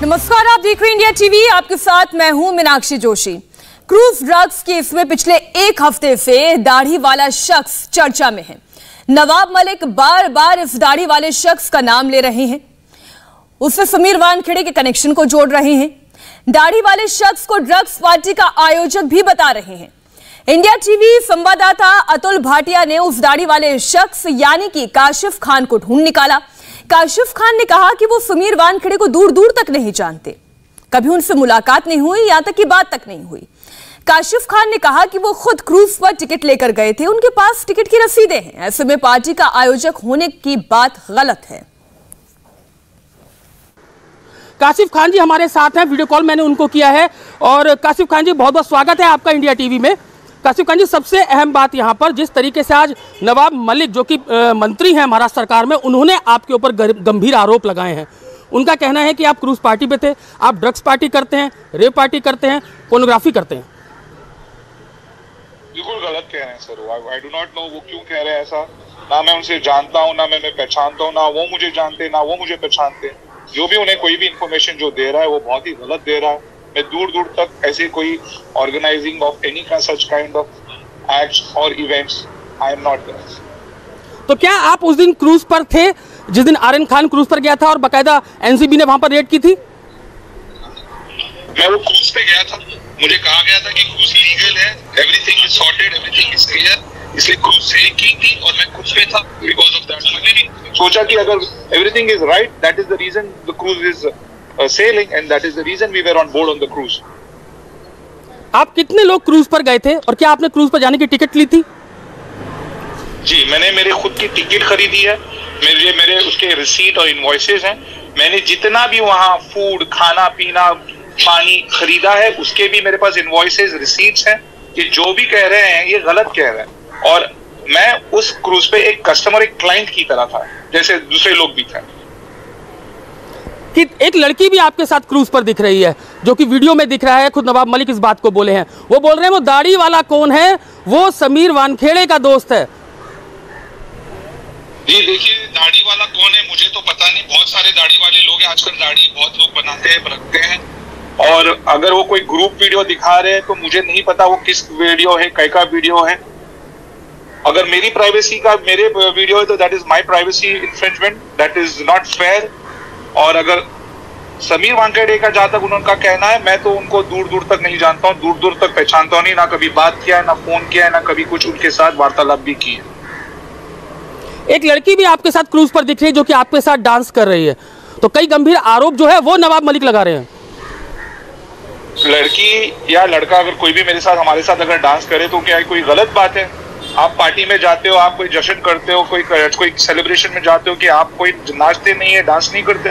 नमस्कार, आप देख रहे हैं इंडिया टीवी। आपके साथ मैं हूं Meenakshi Joshi. Cruise drugs case में पिछले एक हफ्ते से दाढ़ी वाला शख्स चर्चा में है। नवाब मलिक बार बार इस दाढ़ी वाले शख्स का नाम ले रहे हैं, उससे समीर वानखेड़े के कनेक्शन को जोड़ रहे हैं। दाढ़ी वाले शख्स को ड्रग्स पार्टी का आयोजक भी बता रहे हैं। इंडिया टीवी संवाददाता अतुल भाटिया ने उस दाढ़ी वाले शख्स यानी कि काशिफ खान को ढूंढ निकाला। काशिफ खान ने कहा कि वो समीर वानखेड़े को दूर दूर तक नहीं जानते, कभी उनसे मुलाकात नहीं हुई, यहाँ तक कि बात तक नहीं हुई। काशिफ खान ने कहा कि वो खुद क्रूज पर टिकट लेकर गए थे, उनके पास टिकट की रसीदें हैं, ऐसे में पार्टी का आयोजक होने की बात गलत है। काशिफ खान जी हमारे साथ हैं, वीडियो कॉल मैंने उनको किया है। और काशिफ खान जी बहुत बहुत स्वागत है आपका इंडिया टीवी में। काशिफ खान जी, सबसे अहम बात यहाँ पर जिस तरीके से आज नवाब मलिक जो कि मंत्री हैं महाराष्ट्र सरकार में, उन्होंने आपके ऊपर गंभीर आरोप लगाए हैं। उनका कहना है कि आप क्रूज पार्टी पे थे, आप ड्रग्स पार्टी करते हैं, रेप पार्टी करते हैं, पोर्नोग्राफी करते हैं। बिल्कुल गलत कह रहे हैं sir. I do not know वो क्यों कह रहे हैं ऐसा। ना मैं उनसे जानता हूँ, ना मैं उन्हें पहचानता हूँ, ना वो मुझे जानते, ना वो मुझे पहचानते। जो भी उन्हें कोई भी इन्फॉर्मेशन जो दे रहा है वो बहुत ही गलत दे रहा है। मैं दूर दूर तक ऐसे कोई ऑर्गेनाइजिंग ऑफ एनी का सच काइंड ऑफ एक्ट्स और events I am not there. तो क्या आप उस दिन क्रूज पर थे जिस दिन आर्यन खान क्रूज पर गया था और बकायदा एनसीबी ने वहां पर रेड की थी? मैं वो क्रूज पे गया था, मुझे कहा गया था कि क्रूज लीगल है, everything is sorted, everything is clear, इसलिए क्रूज से की थी और मैं क्रूज पे था। बिकॉज ऑफ दैट मैंने भी सोचा कि अगर everything is right, that is the reason the cruise is sailing and that is the reason we were on board on the cruise. आप कितने लोग क्रूज पर गए थे और क्या आपने क्रूज पर जाने की टिकट ली थी? जी, मैंने मेरे खुद की टिकट खरीदी है, मेरे उसके रिसीट और इनवॉइसेस हैं। मैंने जितना भी वहाँ फूड, खाना पीना, पानी खरीदा है उसके भी मेरे पास इनवॉइसेस, रिसीट्स हैं। ये जो भी कह रहे हैं ये गलत कह रहे हैं। और मैं उस क्रूज पे एक कस्टमर, एक क्लाइंट की तरह था जैसे दूसरे लोग भी थे। कि एक लड़की भी आपके साथ क्रूज पर दिख रही है जो कि वीडियो में दिख रहा है, खुद नवाब मलिक इस बात को बोले हैं। वो बोल रहे हैं वो दाढ़ी वाला कौन है, वो समीर वानखेड़े का दोस्त है। जी देखिए, दाढ़ी वाला कौन है मुझे तो पता नहीं। बहुत सारे दाढ़ी वाले लोग हैं आजकल, दाढ़ी बहुत लोग बनाते हैं, रखते हैं। और अगर वो कोई ग्रुप वीडियो दिखा रहे हैं तो मुझे नहीं पता वो किस वीडियो है, कैका वीडियो है। अगर मेरी प्राइवेसी का मेरे वीडियो है तो that is my privacy infringement, that is not fair. और अगर समीर वानखेड़े का जहाँ तक उनका कहना है, मैं तो उनको दूर दूर तक नहीं जानता हूँ, दूर दूर तक पहचानता हूँ नहीं, ना कभी बात किया है, ना फोन किया है, ना कभी कुछ उनके साथ वार्तालाप भी की है। एक लड़की भी आपके साथ क्रूज पर दिख रही है जो कि आपके साथ डांस कर रही है, तो कई गंभीर आरोप जो है वो नवाब मलिक लगा रहे हैं। लड़की या लड़का अगर कोई भी मेरे साथ, हमारे साथ अगर डांस करे तो क्या कोई गलत बात है? आप पार्टी में जाते हो, आप कोई जश्न करते हो, कोई सेलिब्रेशन में जाते हो कि आप कोई नाचते नहीं है, डांस नहीं करते?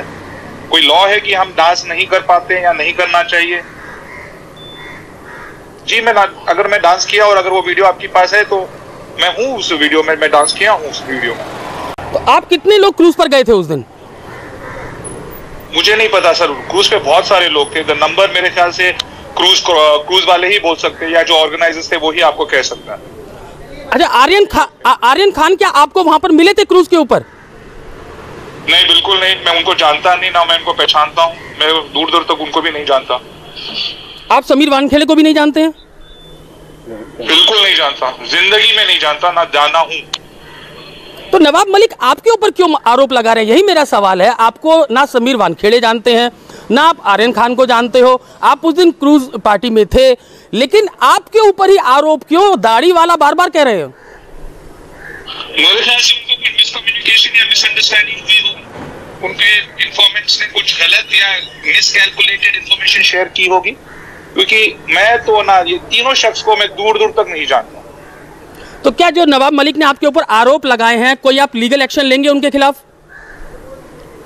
कोई लॉ है कि हम डांस नहीं कर पाते या नहीं करना चाहिए? जी, मैं अगर मैं डांस किया और अगर वो वीडियो आपके पास है तो मैं हूँ उस वीडियो में, मैं डांस किया हूँ उस वीडियो में। तो आप कितने लोग क्रूज पर गए थे उस दिन? मुझे नहीं पता सर, क्रूज पे बहुत सारे लोग थे। द नंबर मेरे ख्याल से क्रूज वाले ही बोल सकते हैं या जो ऑर्गेनाइजर्स थे वो ही आपको कह सकता है। अच्छा, आर्यन खान क्या आपको वहां पर मिले थे क्रूज के ऊपर? नहीं, बिल्कुल नहीं। मैं उनको जानता नहीं, ना मैं उनको पहचानता हूँ, मैं दूर दूर तक उनको भी नहीं जानता। आप समीर वानखेड़े को भी नहीं जानते हैं? बिल्कुल नहीं जानता, जिंदगी में नहीं जानता, ना जाना हूँ। तो नवाब मलिक आपके ऊपर क्यों आरोप लगा रहे हैं, यही मेरा सवाल है। आपको ना समीर वानखेड़े जानते हैं, ना आप आर्यन खान को जानते हो, आप उस दिन क्रूज पार्टी में थे, लेकिन आपके ऊपर ही आरोप क्यों दाढ़ी वाला बार बार कह रहे हो? मेरे ख्याल से उनको कोई मिसकम्युनिकेशन या मिसअंडरस्टैंडिंग हुई हो, उनके इन्फॉर्मेंट्स ने कुछ गलत या मिसकैलकुलेटेड इन्फॉर्मेशन शेयर की होगी, क्योंकि मैं तो ना ये तीनों शख्स को मैं दूर दूर तक नहीं जानता। तो क्या जो नवाब मलिक ने आपके ऊपर आरोप लगाए हैं, कोई आप लीगल एक्शन लेंगे उनके खिलाफ?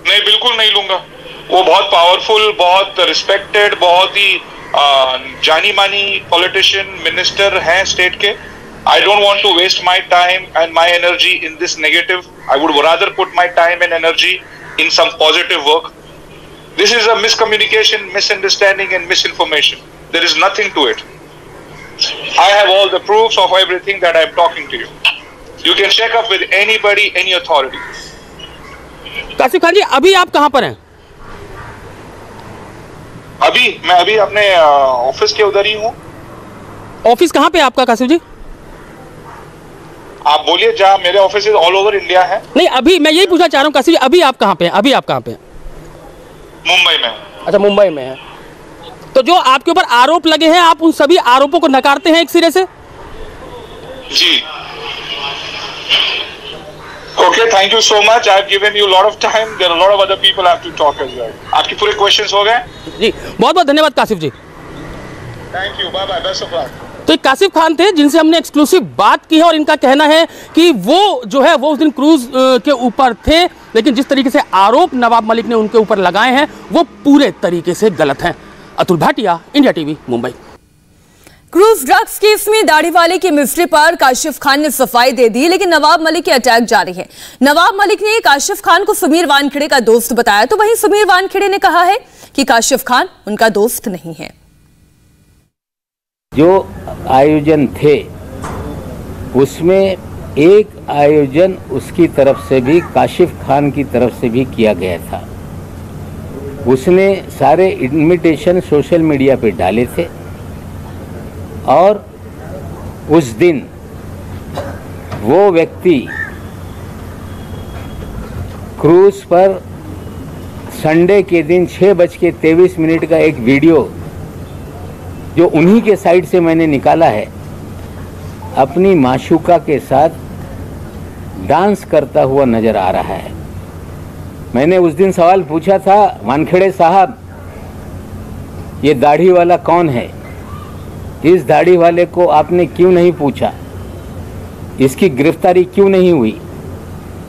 नहीं, बिल्कुल नहीं लूंगा। वो बहुत पावरफुल, बहुत रिस्पेक्टेड, बहुत ही जानी मानी पॉलिटिशियन, मिनिस्टर हैं स्टेट के। I don't want to waste my time and my energy in this negative. I would rather put my time and energy in some positive work. This is a miscommunication, misunderstanding and misinformation. There is nothing to it. I have all the proofs of everything that I am talking to you. You can check up with anybody, any authority. Kashif Khan ji, abhi aap kahan par hain? मैं अभी अपने office के उधर ही हूँ। Office कहाँ पे आपका काशिफ जी? आप बोलिए, जहाँ मेरे ऑफिस ऑल ओवर इंडिया है। नहीं, अभी मैं यही पूछना चाह रहा हूँ काशिफ जी, अभी आप कहाँ पे हैं? अभी आप कहाँ पे हैं? मुंबई में। अच्छा, मुंबई में है। तो जो आपके ऊपर आरोप लगे हैं, आप उन सभी आरोपों को नकारते हैं एक सिरे से? जी। Okay, thank you so much. I've given you a lot of time. There are a lot of other people I have to talk as well. आपके पूरे क्वेश्चंस हो गए जी। बहुत बहुत धन्यवाद Kashif ji. Thank you, bye bye, best of luck. तो एक काशिफ खान थे जिनसे हमने एक्सक्लूसिव बात की है, और इनका कहना है कि वो जो है वो उस दिन क्रूज के ऊपर थे, लेकिन जिस तरीके से आरोप नवाब मलिक ने उनके ऊपर लगाए हैं वो पूरे तरीके से गलत हैं। Atul Bhatia, India TV, Mumbai. Cruise drugs case में दाढ़ी वाले के मिस्ट्री पर काशिफ खान ने सफाई दे दी, लेकिन नवाब मलिक के अटैक जारी है। नवाब मलिक ने काशिफ खान को समीर वानखेड़े का दोस्त बताया, तो वहीं समीर वानखेड़े ने कहा है कि काशिफ खान उनका दोस्त नहीं है। जो आयोजन थे उसमें एक आयोजन उसकी तरफ से भी, काशिफ खान की तरफ से भी किया गया था। उसने सारे इन्विटेशन सोशल मीडिया पे डाले थे, और उस दिन वो व्यक्ति क्रूज पर संडे के दिन 6:23 का एक वीडियो जो उन्हीं के साइड से मैंने निकाला है, अपनी माशूका के साथ डांस करता हुआ नज़र आ रहा है। मैंने उस दिन सवाल पूछा था, वानखेड़े साहब ये दाढ़ी वाला कौन है, इस दाढ़ी वाले को आपने क्यों नहीं पूछा, इसकी गिरफ्तारी क्यों नहीं हुई?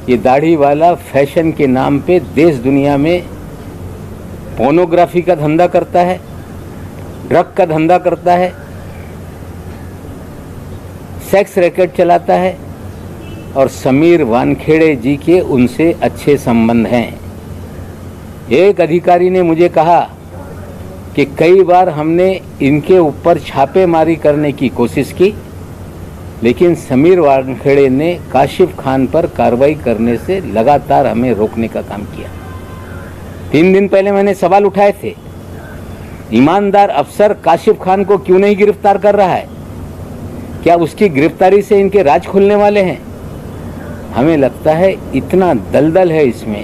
ये दाढ़ी वाला फैशन के नाम पे देश दुनिया में पोर्नोग्राफी का धंधा करता है, ड्रग का धंधा करता है, सेक्स रैकेट चलाता है, और समीर वानखेड़े जी के उनसे अच्छे संबंध हैं। एक अधिकारी ने मुझे कहा कि कई बार हमने इनके ऊपर छापेमारी करने की कोशिश की, लेकिन समीर वानखेड़े ने काशिफ खान पर कार्रवाई करने से लगातार हमें रोकने का काम किया। 3 दिन पहले मैंने सवाल उठाए थे, ईमानदार अफसर काशिफ खान को क्यों नहीं गिरफ्तार कर रहा है? क्या उसकी गिरफ्तारी से इनके राज खुलने वाले हैं? हमें लगता है इतना दलदल है इसमें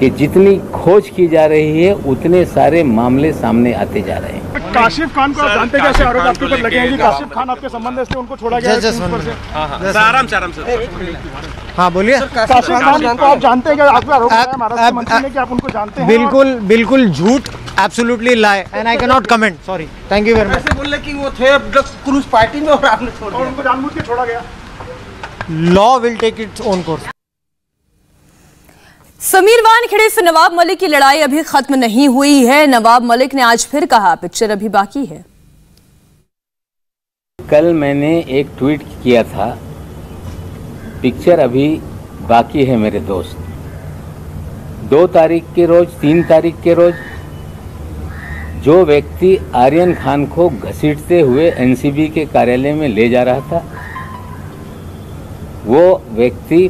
कि जितनी खोज की जा रही है उतने सारे मामले सामने आते जा रहे हैं। काशिफ खान को आप जानते कैसे? आरोप आपके ऊपर लगे हैं कि काशिफ खान आपके संबंध है, इसलिए उनको छोड़ा गया है। आराम से हाँ बोलिए। काशिफ खान को आप जानते हैं, आप पे आरोप है महाराष्ट्र मंत्री ने कि आप उनको जानते हैं। बिल्कुल बिल्कुल झूठ, absolutely lie, and I can not comment, sorry, thank you very much. ऐसे बोले कि वो थे क्रूज पार्टी में और आपने छोड़ा, और उनको जानबूझ के छोड़ा गया। Law will take its own course. Sameer Wankhede से नवाब मलिक की लड़ाई अभी खत्म नहीं हुई है। नवाब मलिक ने आज फिर कहा पिक्चर अभी बाकी है। कल मैंने एक ट्वीट किया था, पिक्चर अभी बाकी है मेरे दोस्त। 2 तारीख के रोज, 3 तारीख के रोज जो व्यक्ति आर्यन खान को घसीटते हुए एनसीबी के कार्यालय में ले जा रहा था, वो व्यक्ति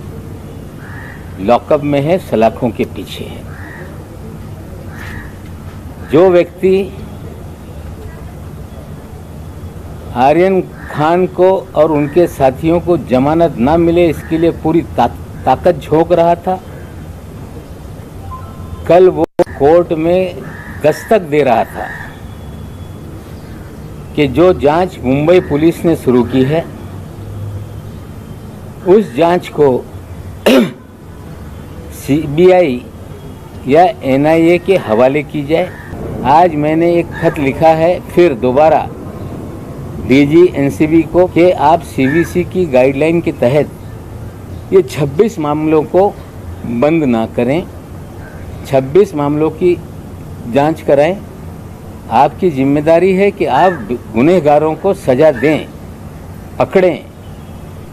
लॉकअप में है, सलाखों के पीछे है। जो व्यक्ति आर्यन खान को और उनके साथियों को जमानत ना मिले इसके लिए पूरी ताकत झोंक रहा था, कल वो कोर्ट में दस्तक दे रहा था कि जो जांच मुंबई पुलिस ने शुरू की है उस जांच को सीबीआई या एनआईए के हवाले की जाए। आज मैंने एक खत लिखा है फिर दोबारा डीजी एनसीबी को कि आप सीवीसी की गाइडलाइन के तहत ये 26 मामलों को बंद ना करें, 26 मामलों की जांच कराएं। आपकी जिम्मेदारी है कि आप गुनहगारों को सज़ा दें, पकड़ें,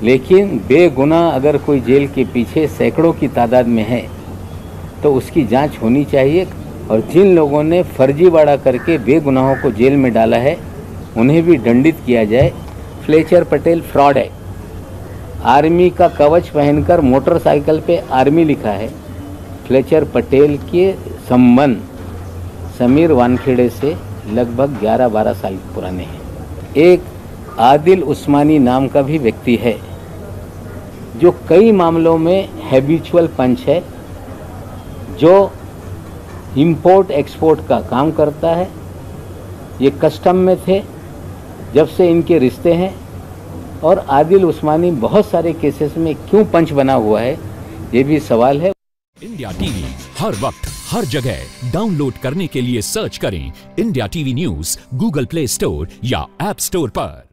लेकिन बेगुनाह अगर कोई जेल के पीछे सैकड़ों की तादाद में है तो उसकी जांच होनी चाहिए, और जिन लोगों ने फर्जीवाड़ा करके बेगुनाहों को जेल में डाला है उन्हें भी दंडित किया जाए। फ्लेचर पटेल फ्रॉड है, आर्मी का कवच पहनकर मोटरसाइकिल पे आर्मी लिखा है। फ्लेचर पटेल के संबंध समीर वानखेड़े से लगभग 11-12 साल पुराने हैं। एक आदिल उस्मानी नाम का भी व्यक्ति है जो कई मामलों में हैबिचुअल पंच है, जो इंपोर्ट एक्सपोर्ट का काम करता है। ये कस्टम में थे जब से इनके रिश्ते हैं, और आदिल उस्मानी बहुत सारे केसेस में क्यों पंच बना हुआ है, ये भी सवाल है। इंडिया टीवी हर वक्त हर जगह डाउनलोड करने के लिए सर्च करें India TV news Google play store या ऐप स्टोर पर।